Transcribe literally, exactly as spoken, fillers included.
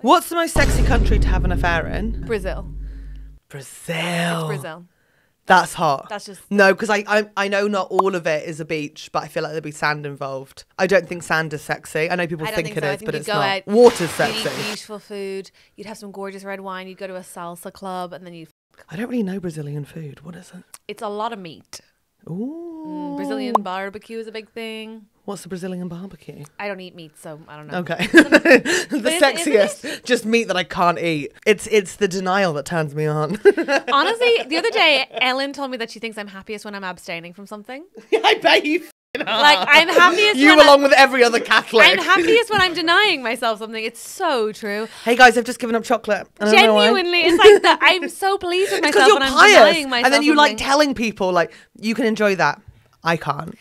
What's the most sexy country to have an affair in? Brazil. Brazil. It's Brazil. That's hot. That's just no, because I, I I know not all of it is a beach, but I feel like there'll be sand involved. I don't think sand is sexy. I know people I think, think it so. is, think but it's not. Out, Water's sexy. You'd eat beautiful food. You'd have some gorgeous red wine. You'd go to a salsa club, and then you. I don't really know Brazilian food. What is it? It's a lot of meat. Ooh. Mm, Brazilian barbecue is a big thing. What's the Brazilian barbecue? I don't eat meat, so I don't know. Okay. The sexiest, just meat that I can't eat. It's it's the denial that turns me on. Honestly, the other day, Ellen told me that she thinks I'm happiest when I'm abstaining from something. I bet you f***ing are. Like, I'm happiest You when along I'm, with every other Catholic. I'm happiest when I'm denying myself something. It's so true. Hey guys, I've just given up chocolate. I Genuinely, it's like that. I'm so pleased with myself when I'm pious. denying myself And then you something. like telling people, like, you can enjoy that. I can't.